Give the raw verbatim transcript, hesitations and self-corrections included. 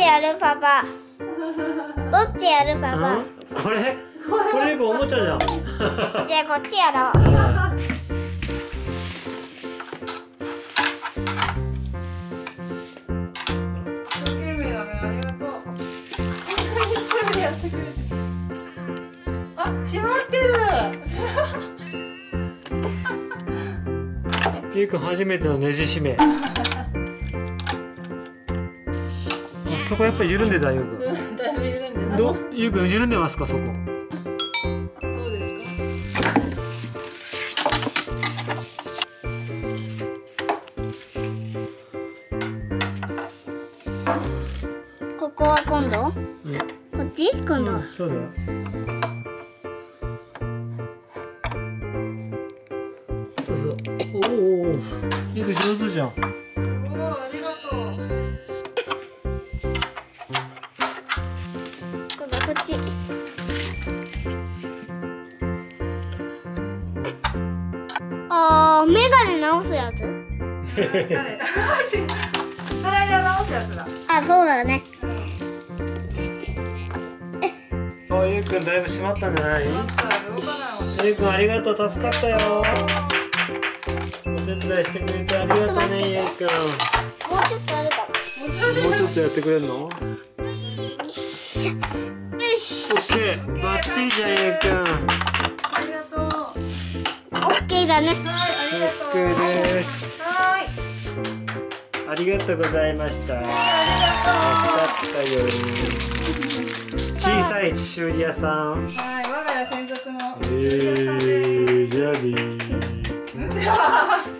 ちやるパパ。どっちやるパパ。これこれがおもちゃじゃん。じゃあこっちやろう。一生懸命だね、ありがとう。本当に一生懸命やってくれて。あ、閉まってる。ゆうくん初めてのネジ締め。そこやっぱり緩んでた、ゆうくん。だいぶ緩んでた。どう、ゆうくん緩んでますか、そこ。どうですか。ここは今度。うん、こっち、今度、うん。そうだよ。そうそう。おお、ゆうくん上手じゃん。ああ、メガネ直すやつ。ストライダー直すやつだ。あ、そうだね。お、ゆうくんだいぶ閉まったんじゃない？閉まった、動かない。ゆうくんありがとう、助かったよ。お手伝いしてくれてありがとうね、ゆうくん。もうちょっとやるから。もうちょっとやってくれるの？よっしゃ。オッケー、バッチリじゃん、ゆうくん。ありがとう。オッケーだね。はい、ありがとう。オッケーです。はい。ありがとうございました。ありがとう。助かったよ。小さい修理屋さん。はい、我が家専属の修理屋さんです。えー、じゃあねー。